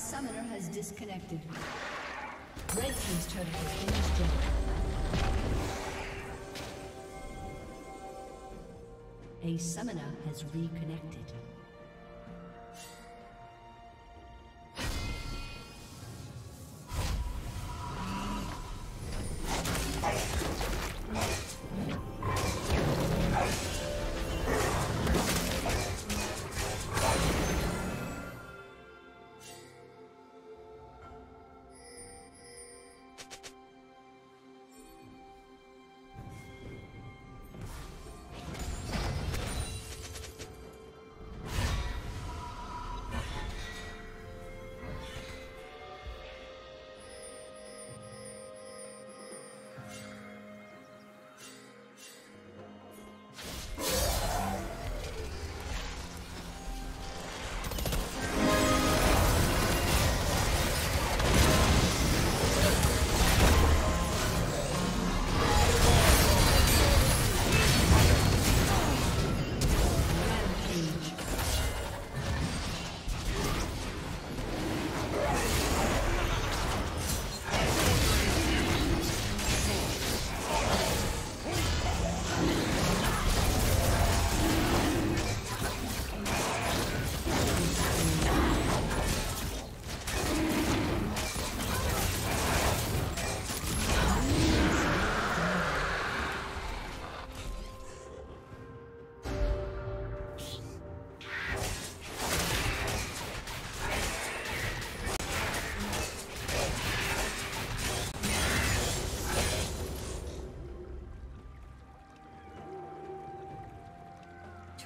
summoner has disconnected. Red team's turret has been destroyed. A summoner has reconnected.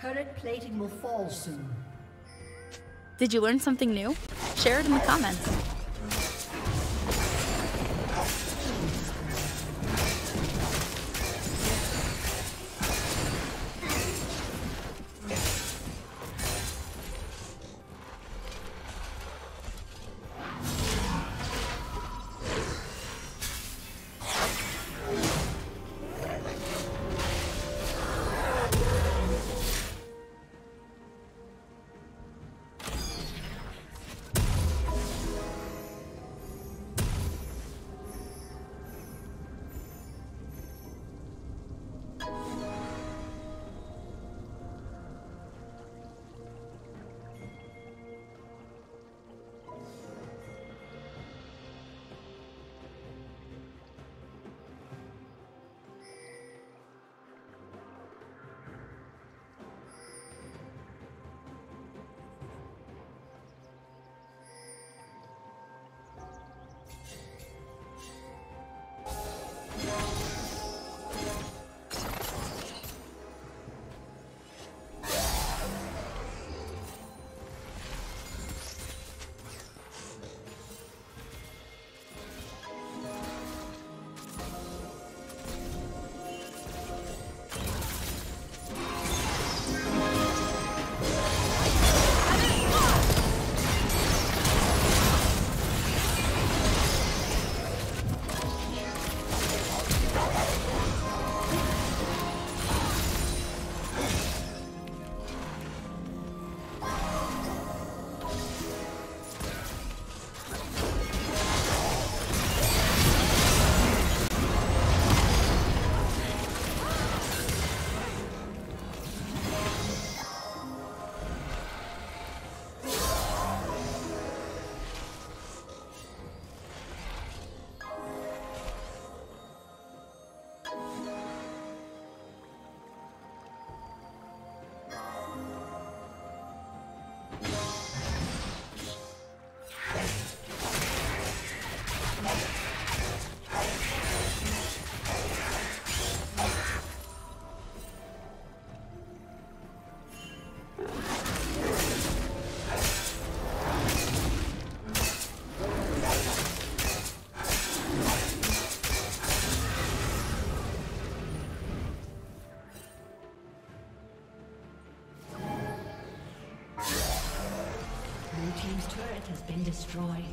Turret plating will fall soon. Did you learn something new? Share it in the comments. Destroyed.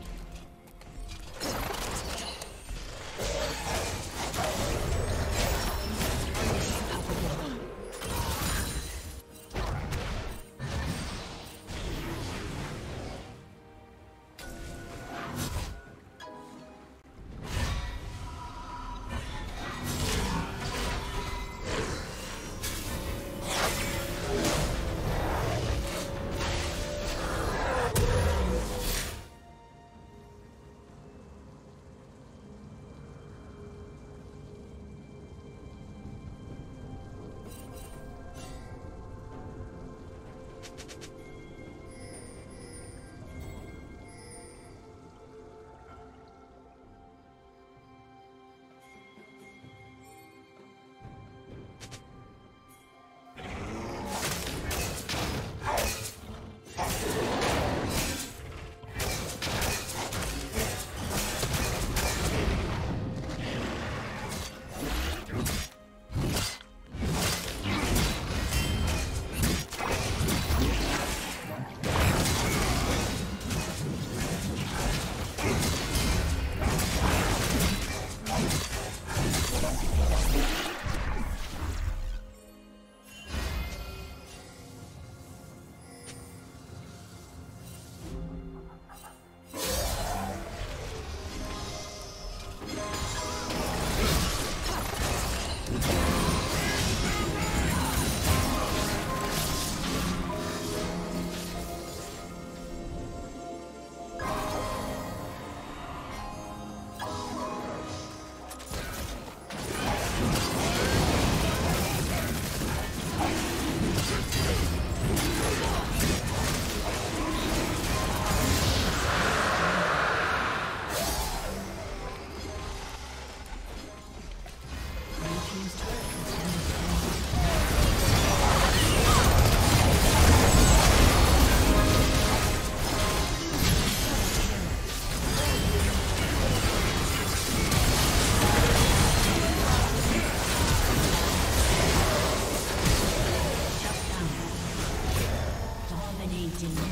Amazing.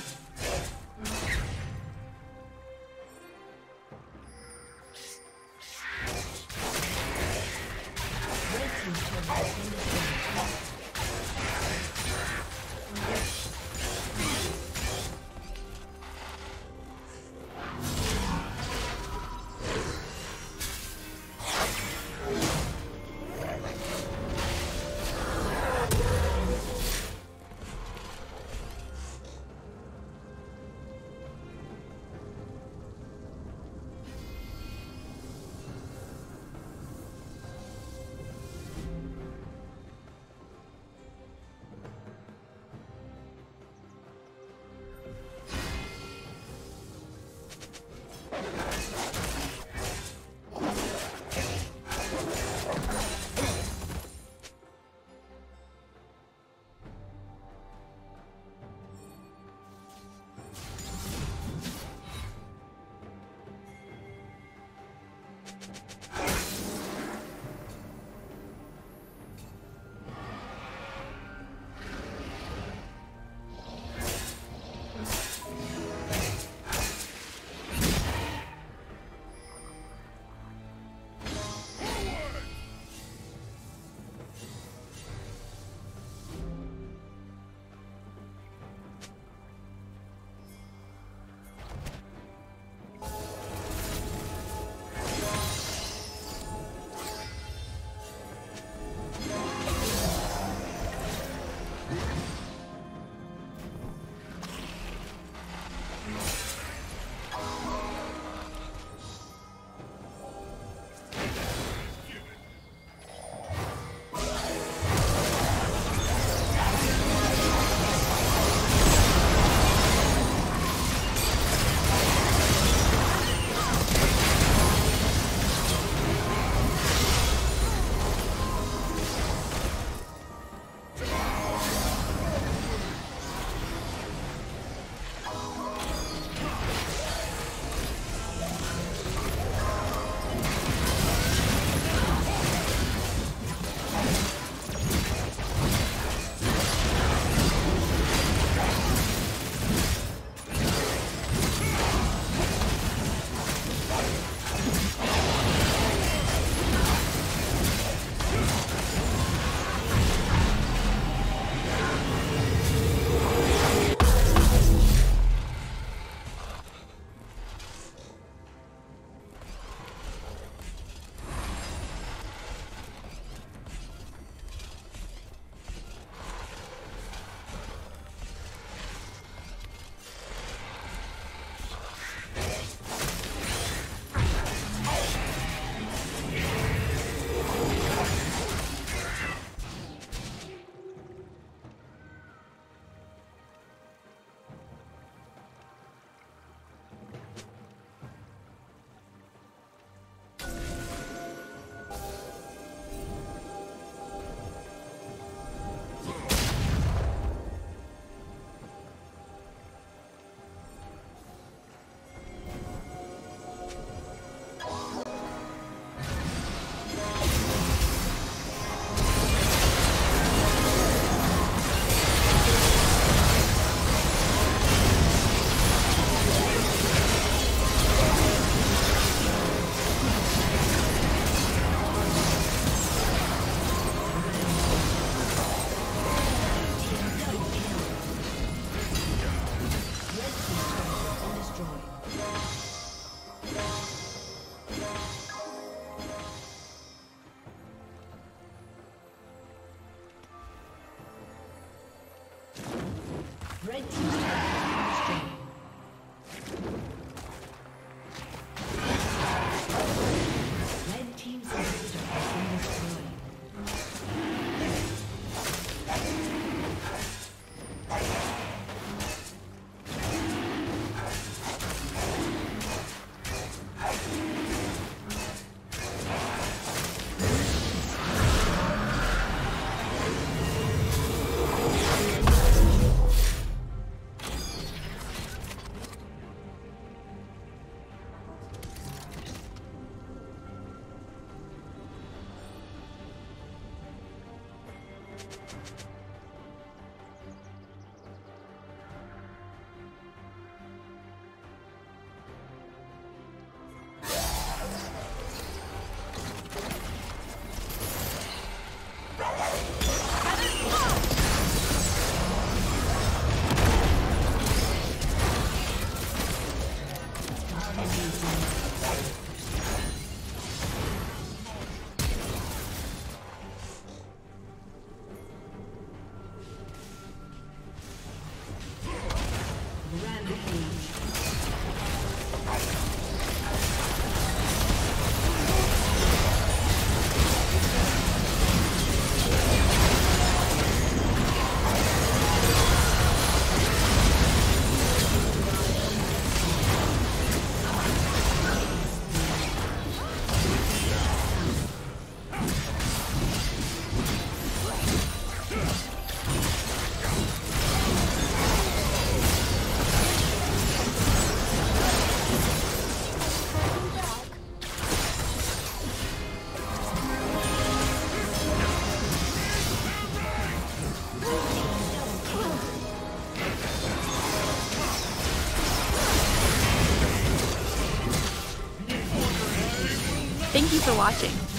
Thank you for watching.